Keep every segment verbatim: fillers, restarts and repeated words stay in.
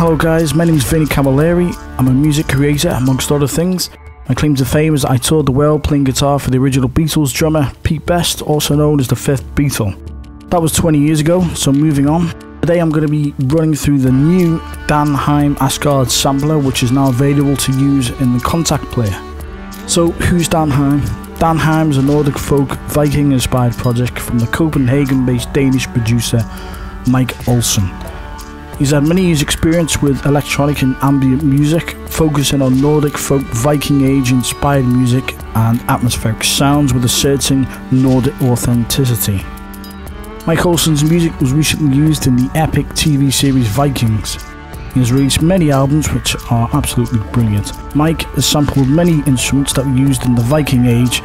Hello guys, my name is Vinnie Camilleri. I'm a music creator amongst other things. My claim to fame is that I toured the world playing guitar for the original Beatles drummer Pete Best, also known as the fifth Beatle. That was twenty years ago, so moving on. Today I'm going to be running through the new Danheim Asgard Sampler, which is now available to use in the Kontakt player. So who's Danheim? Danheim is a Nordic folk Viking inspired project from the Copenhagen based Danish producer Mike Olsen. He's had many years experience with electronic and ambient music, focusing on Nordic folk Viking Age inspired music and atmospheric sounds with a certain Nordic authenticity. Mike Olsen's music was recently used in the epic T V series Vikings. He has released many albums which are absolutely brilliant. Mike has sampled many instruments that were used in the Viking Age,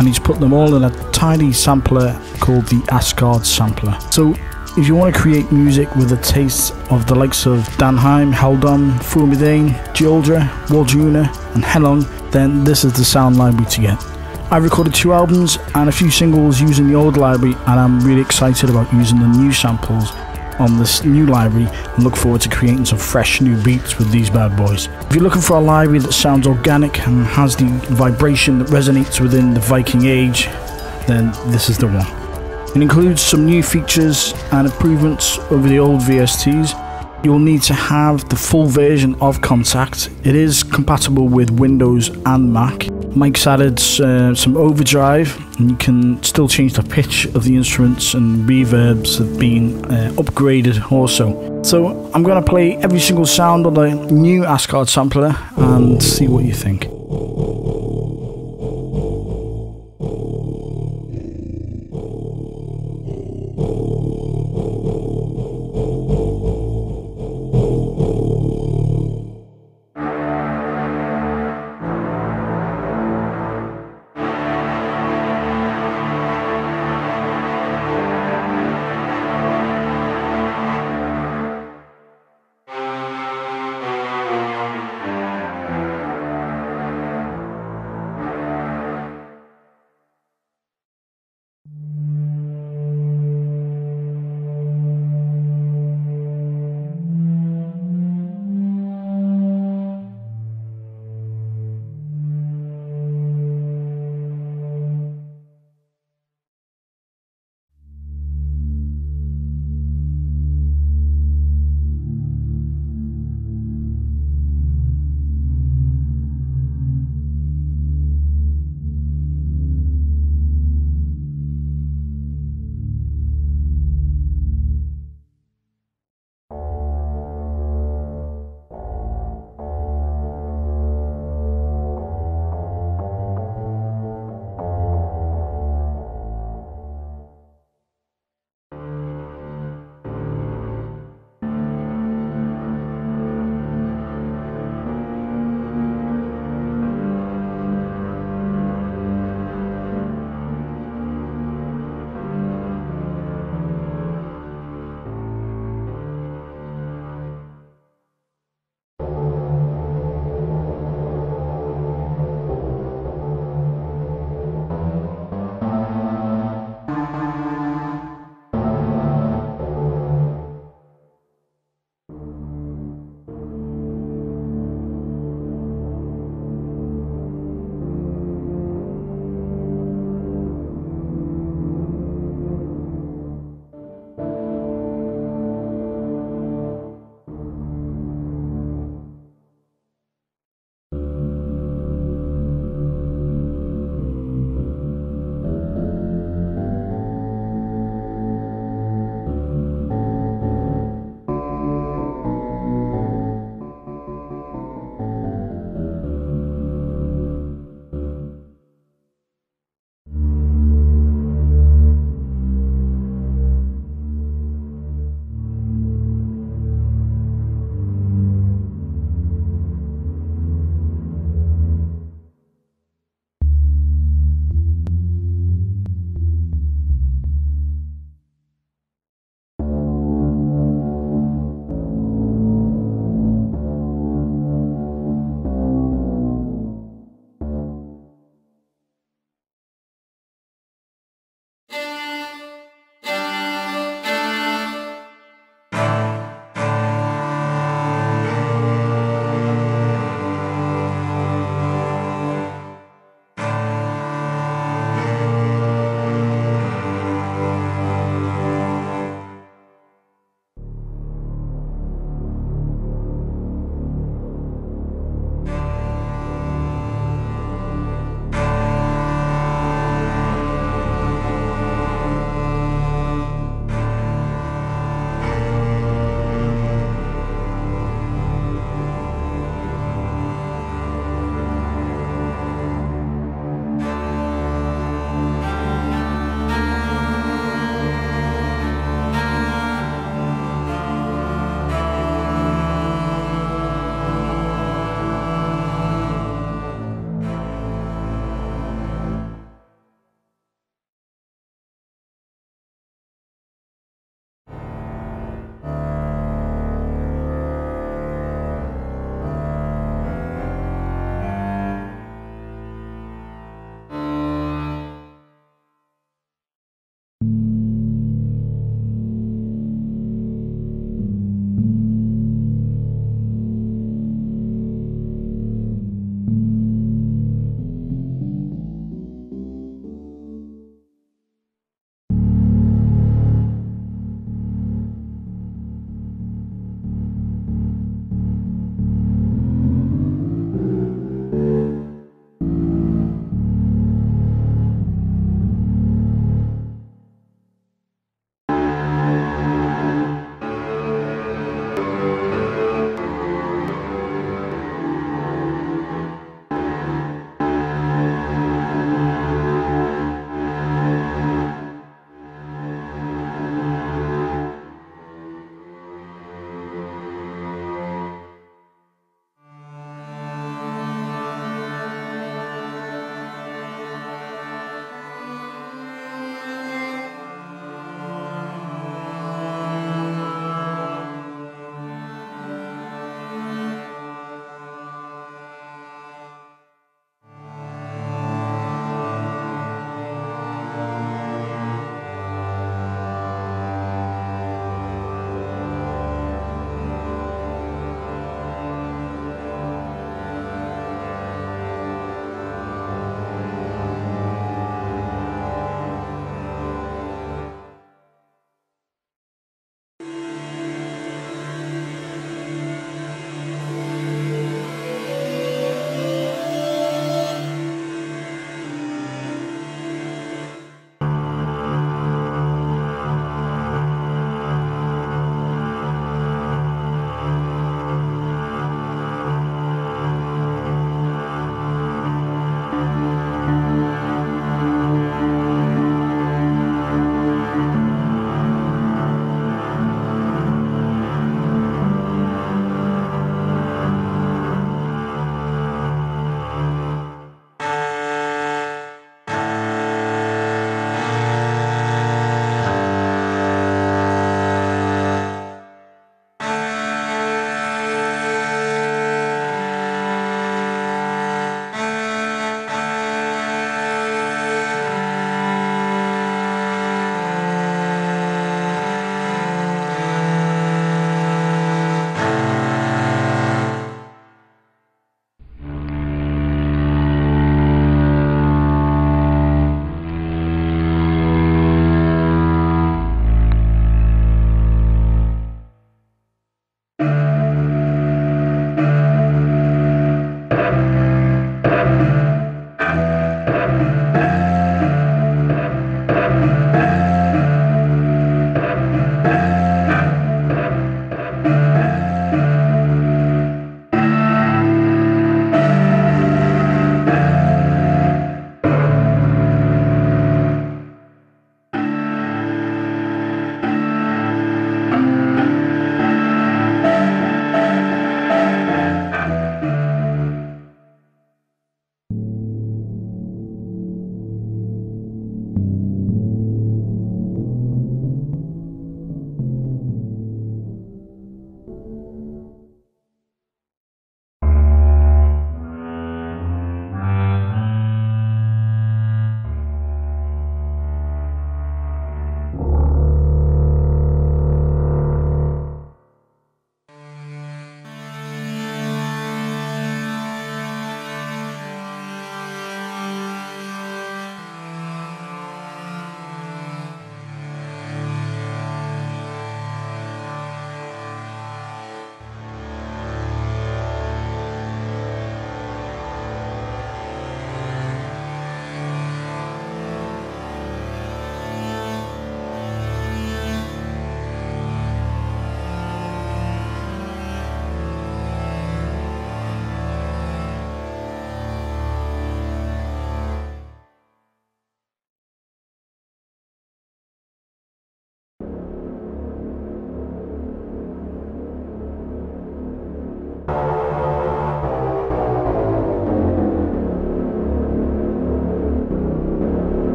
and he's put them all in a tiny sampler called the Asgard Sampler. So, if you want to create music with a taste of the likes of Danheim, Heldon, Fulmythain, Geoldra, Waljuna and Helong, then this is the sound library to get. I recorded two albums and a few singles using the old library, and I'm really excited about using the new samples on this new library and look forward to creating some fresh new beats with these bad boys. If you're looking for a library that sounds organic and has the vibration that resonates within the Viking Age, then this is the one. It includes some new features and improvements over the old V S Ts. You'll need to have the full version of Kontakt. It is compatible with Windows and Mac. Mike's added uh, some overdrive, and you can still change the pitch of the instruments, and reverbs have been uh, upgraded also. So I'm going to play every single sound on the new Asgard Sampler and see what you think.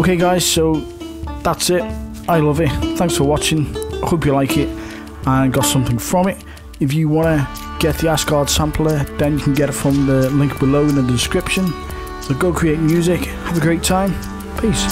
Okay guys, so that's it. I love it. Thanks for watching. I hope you like it and got something from it. If you want to get the Asgard Sampler, then you can get it from the link below in the description. So go create music. Have a great time. Peace.